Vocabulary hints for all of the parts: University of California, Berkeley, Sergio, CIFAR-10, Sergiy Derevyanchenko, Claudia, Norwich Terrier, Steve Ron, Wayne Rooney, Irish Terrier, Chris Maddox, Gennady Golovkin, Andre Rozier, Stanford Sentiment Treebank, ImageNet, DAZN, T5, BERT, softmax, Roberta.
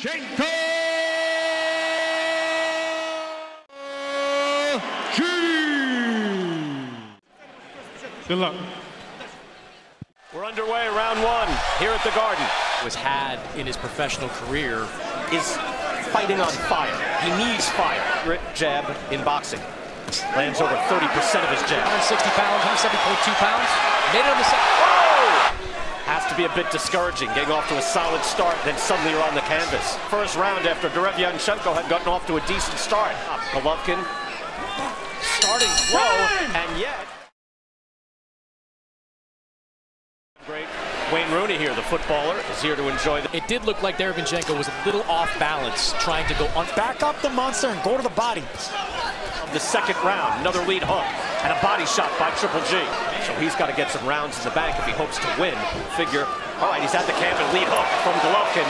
Derevyanchenko G. Good luck. We're underway, round one, here at the Garden. Has had in his professional career is fighting on fire. He needs fire. Grit jab in boxing. Lands over 30% of his jab. 160 pounds, 170.2 pounds. Made it on the second. Whoa! Has to be a bit discouraging, getting off to a solid start, then suddenly you're on the canvas. First round after Derevyanchenko had gotten off to a decent start. Golovkin starting slow, and yet... Great. Wayne Rooney here, the footballer, is here to enjoy the... It did look like Derevyanchenko was a little off balance, trying to go on... Back up the monster and go to the body. The second round, another lead hook, and a body shot by Triple G. So he's got to get some rounds in the bank if he hopes to win. Figure, all right, he's at the camp and lead hook from Golovkin.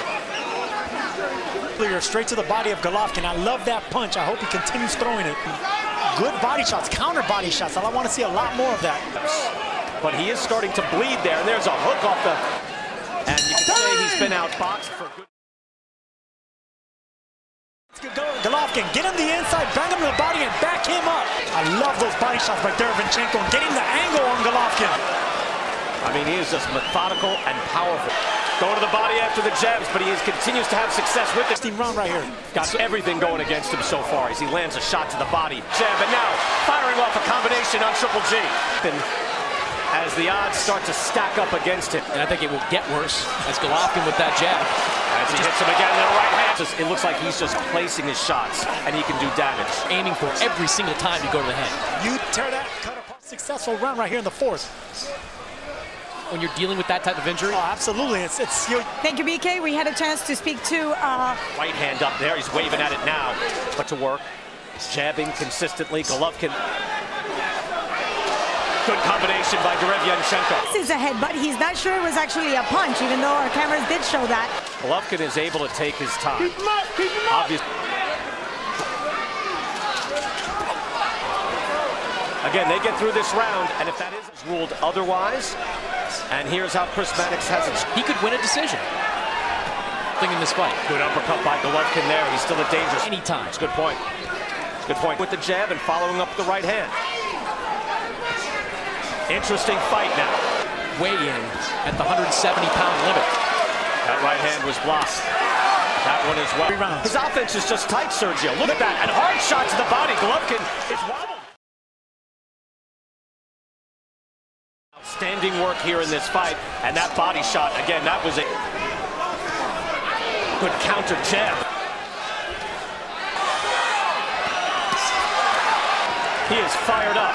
Straight to the body of Golovkin. I love that punch. I hope he continues throwing it. Good body shots, counter body shots. I want to see a lot more of that. But he is starting to bleed there, and there's a hook off the... And you can say he's been outboxed for good... Golovkin, get him the inside, bang him to the body, and back him up. I love those body shots by Derevyanchenko, and getting the angle on Golovkin. I mean, he is just methodical and powerful. Going to the body after the jabs, but he is, continues to have success with it. Steve Ron right here. Got everything going against him so far as he lands a shot to the body. Jab, and now firing off a combination on Triple G. As the odds start to stack up against him. And I think it will get worse as Golovkin with that jab. As he hits him again in the right hand. It looks like he's just placing his shots, and he can do damage. Aiming for every single time you go to the hand. You tear that cut apart. Successful round right here in the fourth. When you're dealing with that type of injury? Oh, absolutely. It's your... Thank you, BK. We had a chance to speak to... Right hand up there. He's waving at it now. But to work. Jabbing consistently. Golovkin... Good combination by Derevyanchenko. This is a headbutt. He's not sure it was actually a punch, even though our cameras did show that. Golovkin is able to take his time. Keep him up, keep him up. Obviously. Again, they get through this round, and if that is ruled otherwise, and here's how Chris Maddox has it. He could win a decision. Thing in this fight. Good uppercut by Golovkin there. He's still a danger. Anytime. It's a good point. It's a good point. With the jab and following up the right hand. Interesting fight now. Weigh-in at the 170-pound limit. That right hand was blocked. That one as well. 3 rounds. His offense is just tight, Sergio. Look at that. And hard shot to the body. Golovkin is wobbled. Outstanding work here in this fight. And that body shot, again, that was a good counter jab. He is fired up.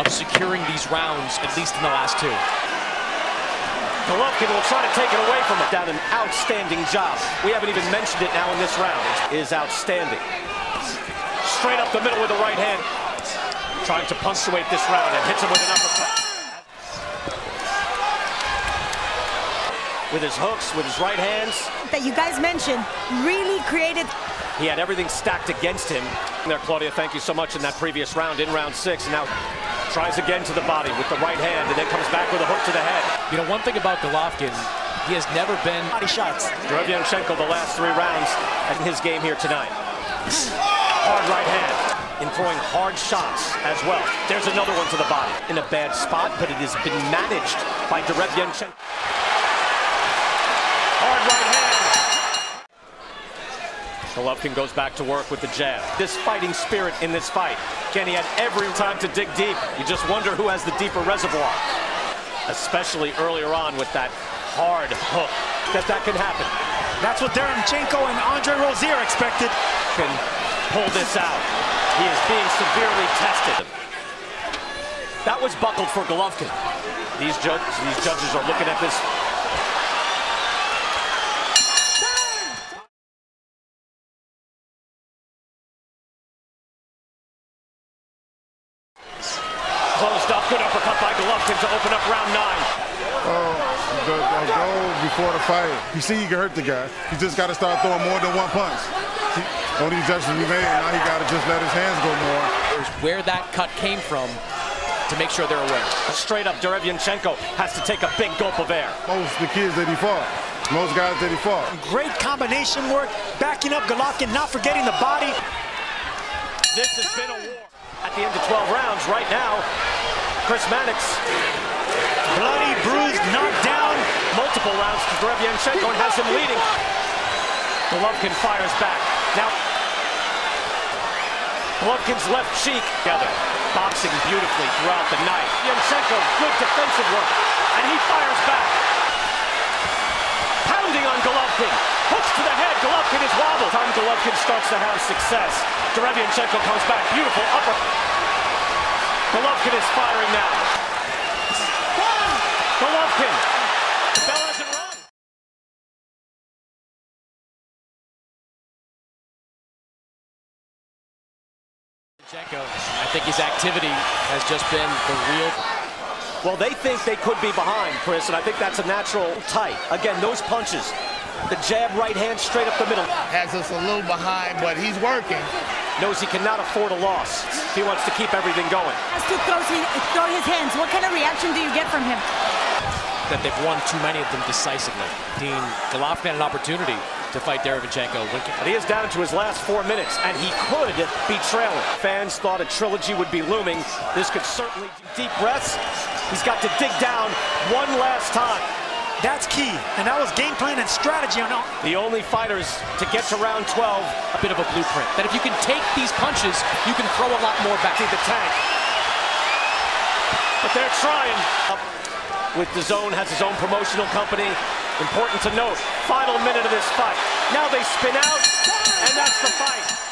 Of securing these rounds, at least in the last 2. Golovkin will try to take it away from it. Down an outstanding job. We haven't even mentioned it now in this round. It is outstanding. Straight up the middle with the right hand. Trying to punctuate this round and hits him with an uppercut. With his hooks, with his right hands. That you guys mentioned really created... He had everything stacked against him. There, Claudia, thank you so much in that previous round, in round 6. Now... Tries again to the body with the right hand, and then comes back with a hook to the head. You know, one thing about Golovkin, he has never been... Body shots. Derevyanchenko the last 3 rounds in his game here tonight. Hard right hand. In throwing hard shots as well. There's another one to the body. In a bad spot, but it has been managed by Derevyanchenko. Hard right hand. Golovkin goes back to work with the jab. This fighting spirit in this fight. Gennady had every time to dig deep. You just wonder who has the deeper reservoir. Especially earlier on with that hard hook. That can happen. That's what Derevyanchenko and Andre Rozier expected. Can pull this out. He is being severely tested. That was buckled for Golovkin. These judges are looking at this. Closed up, good uppercut by Golovkin to open up round 9. Oh, the goal before the fight. You see, you can hurt the guy. You just got to start throwing more than one punch. Only adjustments he made, now he got to just let his hands go more. Where that cut came from to make sure they're aware. Straight up, Derevyanchenko has to take a big gulp of air. Most of the kids that he fought. Most guys did he fall. Great combination work, backing up Golovkin, not forgetting the body. This has been a war. At the end of 12 rounds right now, Chris Maddox, bloody, bruised, knocked down. Multiple rounds to Derevyanchenko and has him leading. Golovkin fires back. Now, Golovkin's left cheek together. Boxing beautifully throughout the night. Derevyanchenko, good defensive work, and he fires back. Pounding on Golovkin. Hooks to the head. Golovkin is wobbled. Time Golovkin starts to have success. Derevyanchenko comes back. Beautiful upper. Golovkin is firing now. Golovkin. The bell hasn't rung. I think his activity has just been the real... Well, they think they could be behind, Chris, and I think that's a natural tight. Again, those punches. The jab, right hand, straight up the middle. Has us a little behind, but he's working. Knows he cannot afford a loss. He wants to keep everything going. Has to throw his hands. What kind of reaction do you get from him? That they've won too many of them decisively. Dean Golovkin had an opportunity to fight Derevyanchenko. But he is down to his last 4 minutes, and he could be trailing. Fans thought a trilogy would be looming. This could certainly... Deep breaths. He's got to dig down one last time. That's key, and that was game plan and strategy. The only fighters to get to round 12. A bit of a blueprint. That if you can take these punches, you can throw a lot more back in the tank. But they're trying. With DAZN, has his own promotional company. Important to note, final minute of this fight. Now they spin out, and that's the fight.